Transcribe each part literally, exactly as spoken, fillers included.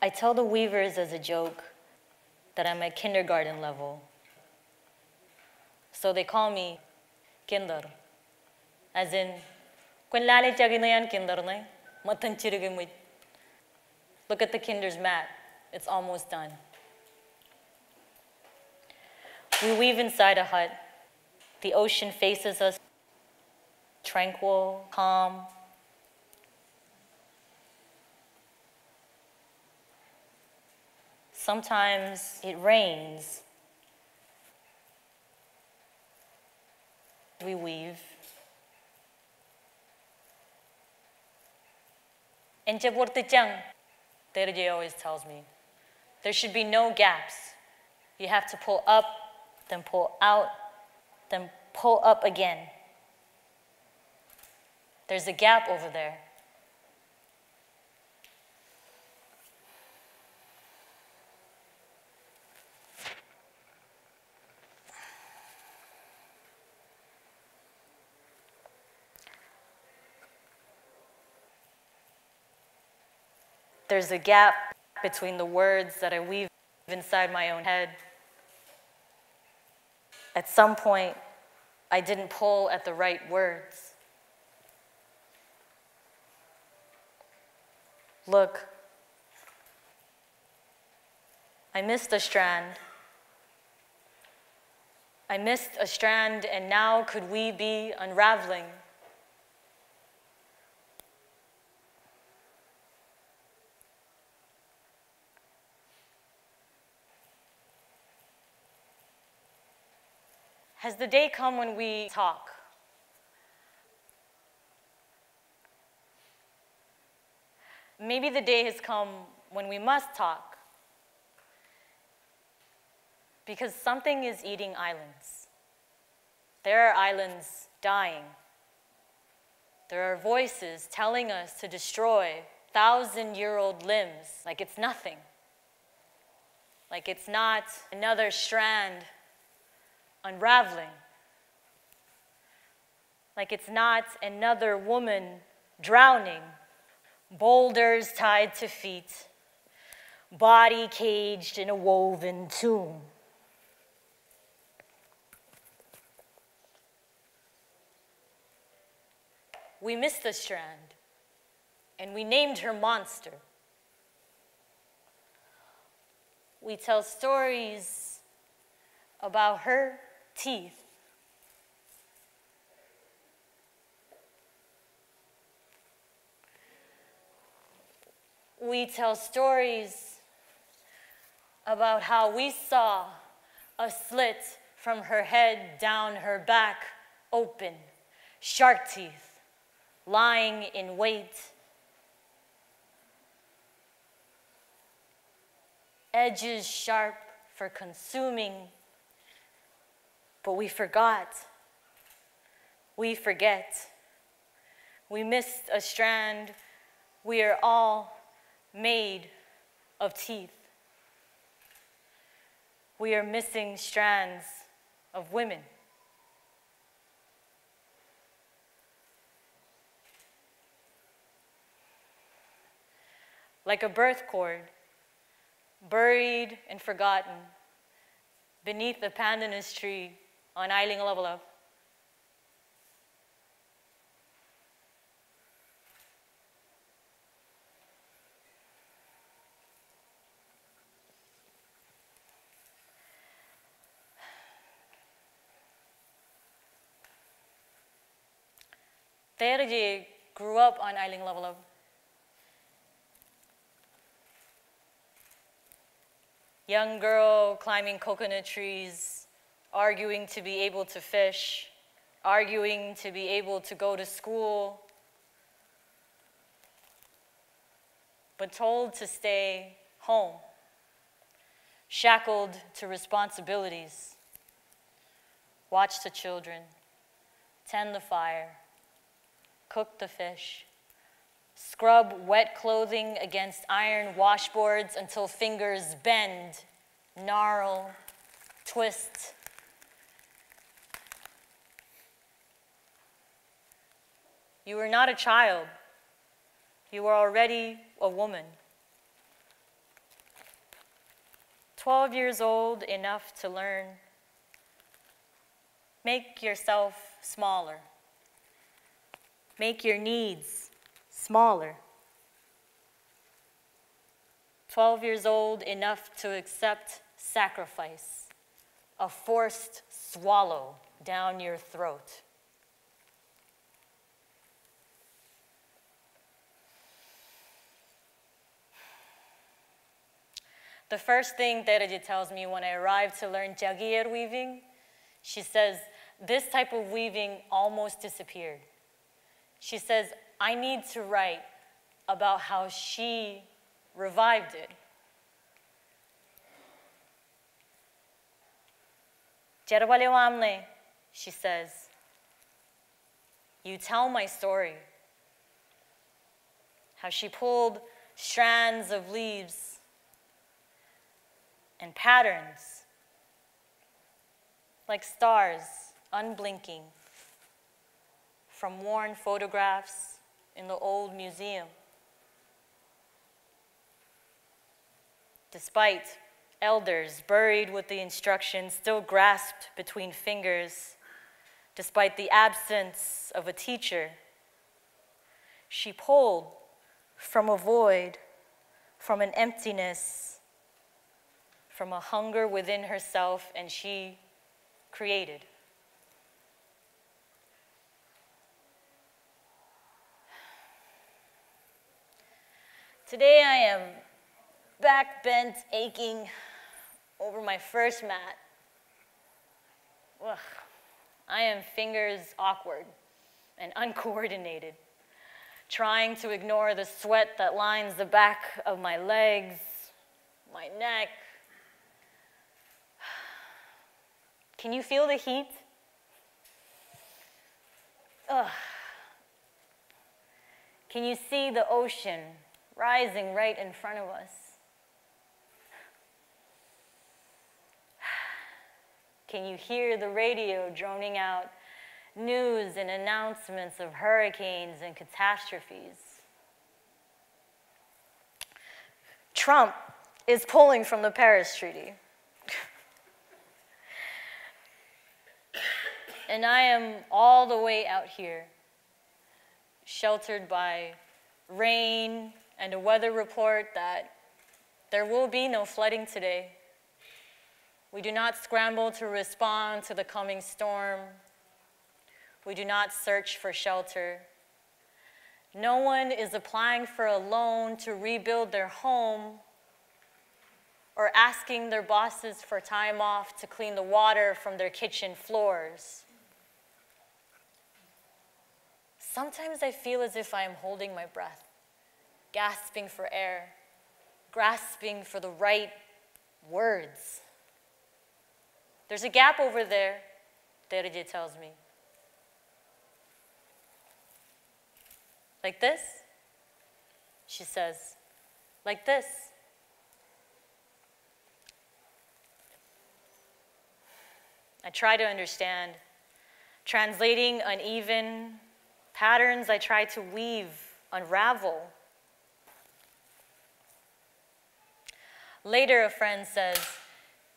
I tell the weavers as a joke that I'm at kindergarten level. So they call me Kinder, as in, look at the kinder's mat, it's almost done. We weave inside a hut. The ocean faces us, tranquil, calm. Sometimes it rains. We weave. And Terje always tells me, there should be no gaps. You have to pull up, then pull out, then pull up again. There's a gap over there. There's a gap between the words that I weave inside my own head. At some point, I didn't pull at the right words. Look, I missed a strand. I missed a strand, and now could we be unraveling? Has the day come when we talk? Maybe the day has come when we must talk. Because something is eating islands. There are islands dying. There are voices telling us to destroy thousand-year-old limbs like it's nothing. Like it's not another strand unraveling, like it's not another woman drowning, boulders tied to feet, body caged in a woven tomb. We missed the strand, and we named her Monster. We tell stories about her teeth. We tell stories about how we saw a slit from her head down her back open, shark teeth lying in wait. Edges sharp for consuming. But we forgot, we forget, we missed a strand, we are all made of teeth. We are missing strands of women. Like a birth cord, buried and forgotten beneath a pandanus tree on Ailinglaplap. Terje grew up on Ailinglaplap. Young girl climbing coconut trees, arguing to be able to fish, arguing to be able to go to school, but told to stay home, shackled to responsibilities, watch the children, tend the fire, cook the fish, scrub wet clothing against iron washboards until fingers bend, gnarl, twist. You were not a child. You were already a woman. twelve years old, enough to learn. Make yourself smaller. Make your needs smaller. twelve years old, enough to accept sacrifice, a forced swallow down your throat. The first thing Deraji tells me when I arrived to learn Jagiye weaving, she says, this type of weaving almost disappeared. She says, I need to write about how she revived it. Jerwale Wamle, she says, you tell my story. How she pulled strands of leaves and patterns like stars, unblinking, from worn photographs in the old museum. Despite elders buried with the instructions still grasped between fingers, despite the absence of a teacher, she pulled from a void, from an emptiness, from a hunger within herself, and she created. Today I am back bent, aching over my first mat. Ugh. I am fingers awkward and uncoordinated, trying to ignore the sweat that lines the back of my legs, my neck. Can you feel the heat? Ugh. Can you see the ocean rising right in front of us? Can you hear the radio droning out news and announcements of hurricanes and catastrophes? Trump is pulling from the Paris Treaty. And I am all the way out here, sheltered by rain and a weather report that there will be no flooding today. We do not scramble to respond to the coming storm. We do not search for shelter. No one is applying for a loan to rebuild their home or asking their bosses for time off to clean the water from their kitchen floors. Sometimes I feel as if I am holding my breath, gasping for air, grasping for the right words. There's a gap over there, Derija tells me. Like this, she says, like this. I try to understand, translating uneven patterns I try to weave, unravel. Later, a friend says,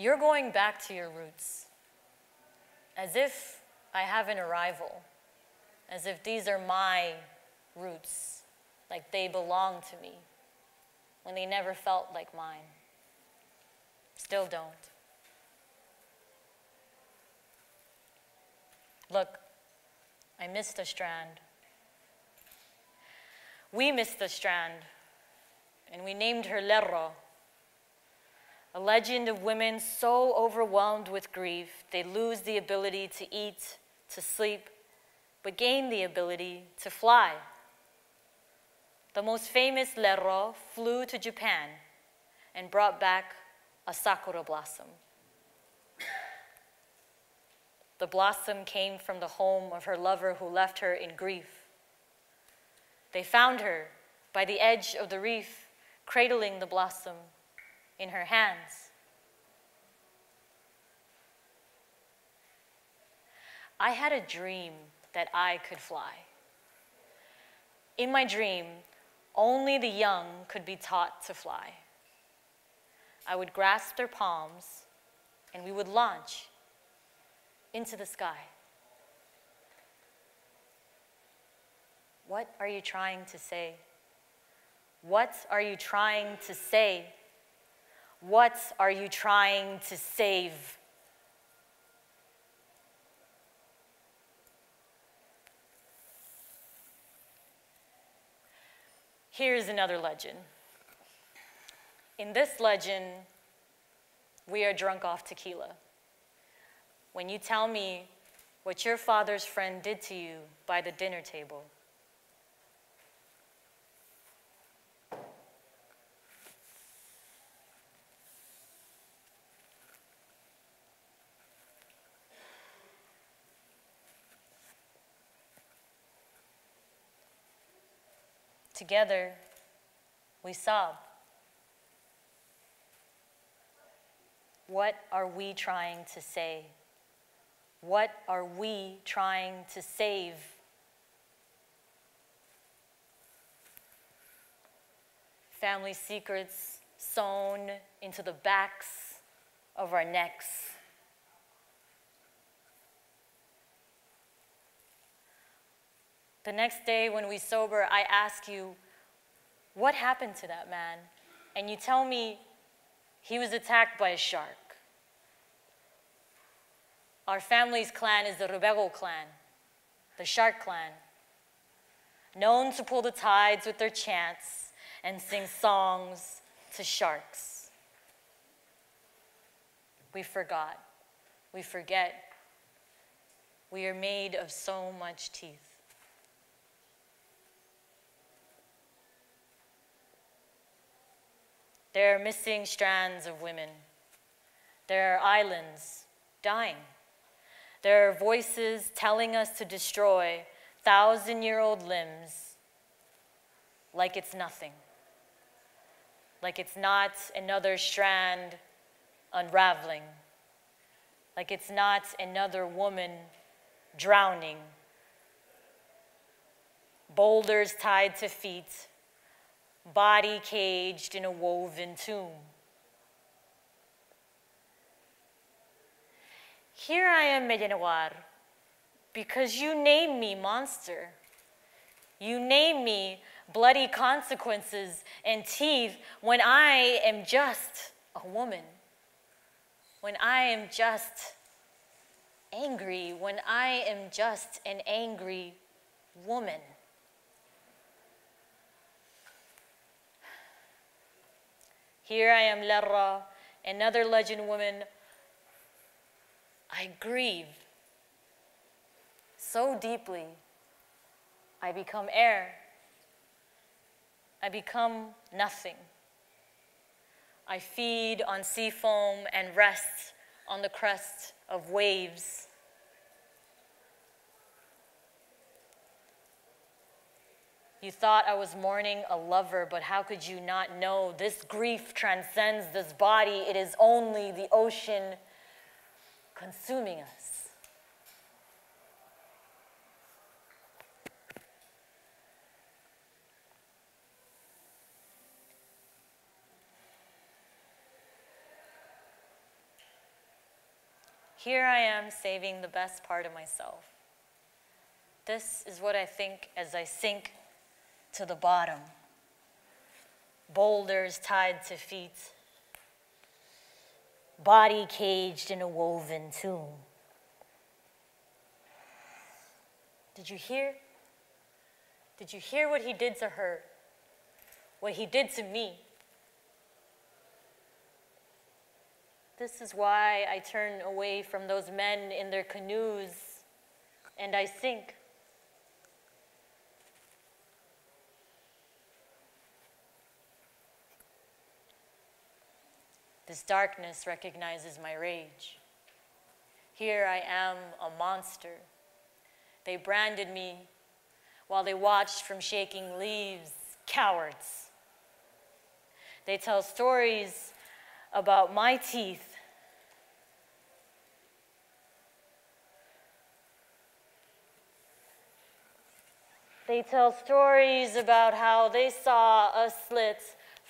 you're going back to your roots, as if I have an arrival, as if these are my roots, like they belong to me, when they never felt like mine. Still don't. Look, I missed a strand. We missed a strand, and we named her Lorro. A legend of women so overwhelmed with grief, they lose the ability to eat, to sleep, but gain the ability to fly. The most famous Lorro flew to Japan and brought back a sakura blossom. The blossom came from the home of her lover who left her in grief. They found her by the edge of the reef, cradling the blossom in her hands. I had a dream that I could fly. In my dream, only the young could be taught to fly. I would grasp their palms, and we would launch into the sky. What are you trying to say? What are you trying to say? What are you trying to save? Here's another legend. In this legend, we are drunk off tequila. When you tell me what your father's friend did to you by the dinner table, together, we sob. What are we trying to say? What are we trying to save? Family secrets sewn into the backs of our necks. The next day when we sober, I ask you, what happened to that man? And you tell me he was attacked by a shark. Our family's clan is the Rubego clan, the shark clan, known to pull the tides with their chants and sing songs to sharks. We forgot. We forget. We are made of so much teeth. There are missing strands of women. There are islands dying. There are voices telling us to destroy thousand-year-old limbs like it's nothing, like it's not another strand unraveling, like it's not another woman drowning. Boulders tied to feet, body caged in a woven tomb. Here I am, Medenwar, because you named me monster. You named me bloody consequences and teeth when I am just a woman, when I am just angry, when I am just an angry woman. Here I am, Lorro, another legend woman. I grieve so deeply. I become air. I become nothing. I feed on sea foam and rest on the crest of waves. You thought I was mourning a lover, but how could you not know? This grief transcends this body. It is only the ocean consuming us. Here I am saving the best part of myself. This is what I think as I sink to the bottom, boulders tied to feet, body caged in a woven tomb. Did you hear? Did you hear what he did to her? What he did to me? This is why I turn away from those men in their canoes and I sink. This darkness recognizes my rage. Here I am, a monster. They branded me while they watched from shaking leaves, cowards. They tell stories about my teeth. They tell stories about how they saw us slit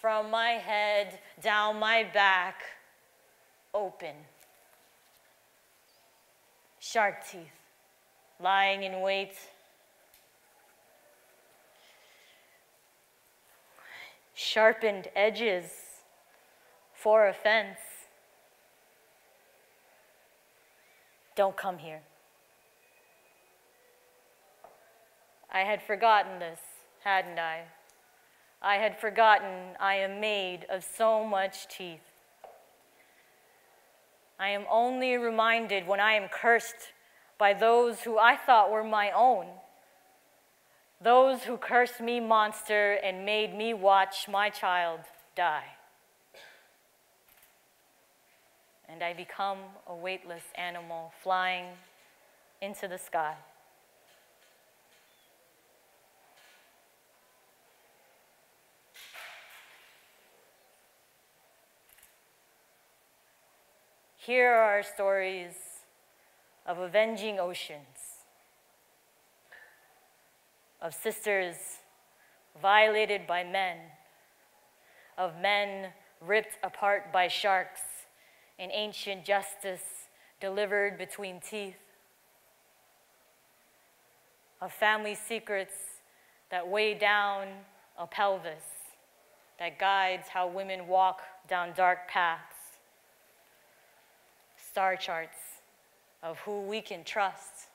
from my head, down my back, open. Shark teeth, lying in wait. Sharpened edges for offense. Don't come here. I had forgotten this, hadn't I? I had forgotten I am made of so much teeth. I am only reminded when I am cursed by those who I thought were my own. Those who cursed me monster and made me watch my child die. And I become a weightless animal flying into the sky. Here are stories of avenging oceans, of sisters violated by men, of men ripped apart by sharks, and ancient justice delivered between teeth, of family secrets that weigh down a pelvis, that guides how women walk down dark paths, star charts of who we can trust.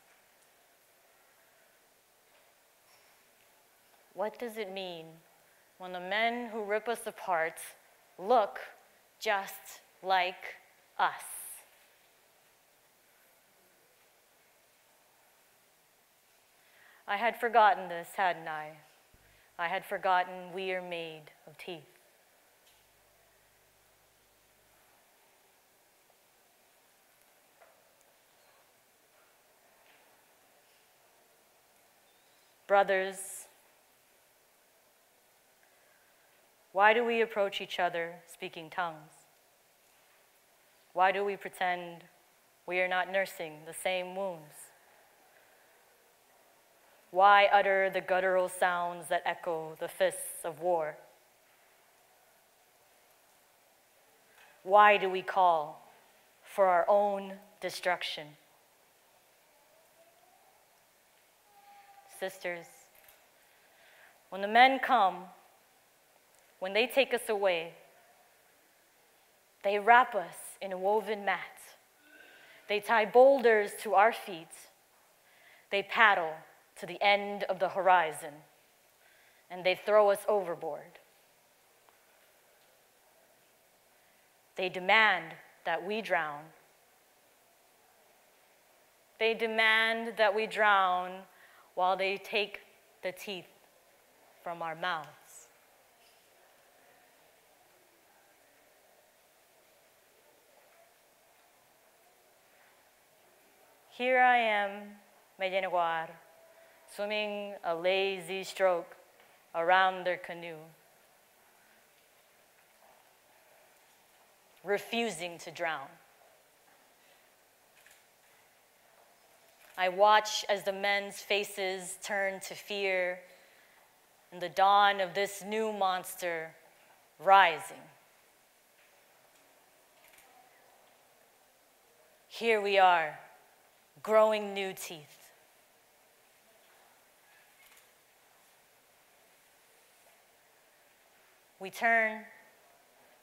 What does it mean when the men who rip us apart look just like us? I had forgotten this, hadn't I? I had forgotten we are made of teeth. Brothers, why do we approach each other speaking tongues? Why do we pretend we are not nursing the same wounds? Why utter the guttural sounds that echo the fists of war? Why do we call for our own destruction? Sisters, when the men come, when they take us away, they wrap us in a woven mat. They tie boulders to our feet. They paddle to the end of the horizon, and they throw us overboard. They demand that we drown. They demand that we drown while they take the teeth from our mouths. Here I am, Medenwar, swimming a lazy stroke around their canoe, refusing to drown. I watch as the men's faces turn to fear and the dawn of this new monster rising. Here we are, growing new teeth. We turn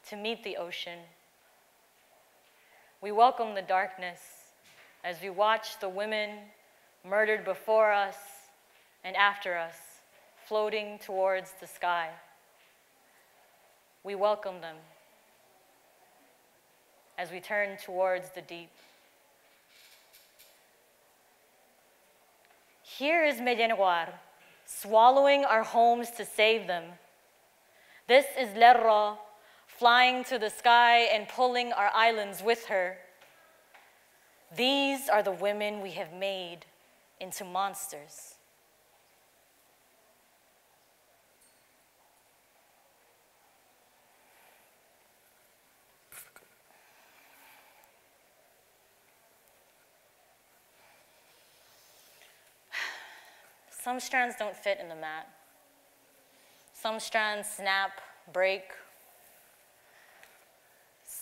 to meet the ocean. We welcome the darkness as we watch the women murdered before us and after us, floating towards the sky. We welcome them as we turn towards the deep. Here is Medenwar, swallowing our homes to save them. This is Lorro, flying to the sky and pulling our islands with her. These are the women we have made into monsters. Some strands don't fit in the mat. Some strands snap, break,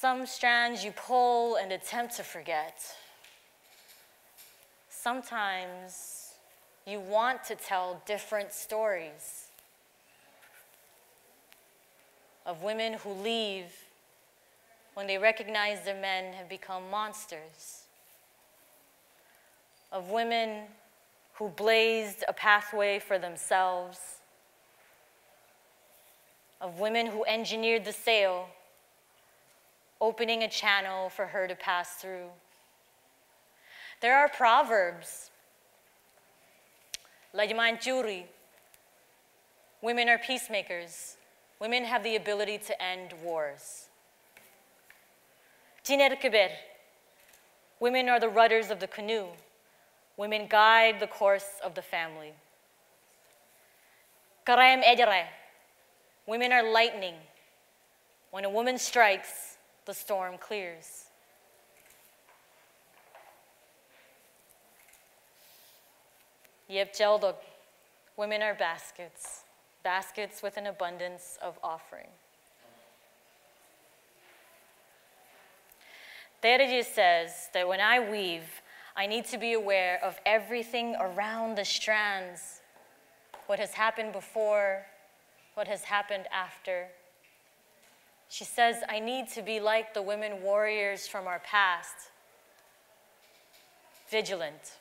Some strands you pull and attempt to forget. Sometimes you want to tell different stories of women who leave when they recognize their men have become monsters, of women who blazed a pathway for themselves, of women who engineered the sail, opening a channel for her to pass through. There are proverbs, la yamanchuri, women are peacemakers. Women have the ability to end wars. Tinerkeber, women are the rudders of the canoe. Women guide the course of the family. Karayam ejare, women are lightning. When a woman strikes, the storm clears. Yep jeldog, women are baskets. Baskets with an abundance of offering. Derija says that when I weave, I need to be aware of everything around the strands, what has happened before, what has happened after. She says, I need to be like the women warriors from our past, vigilant.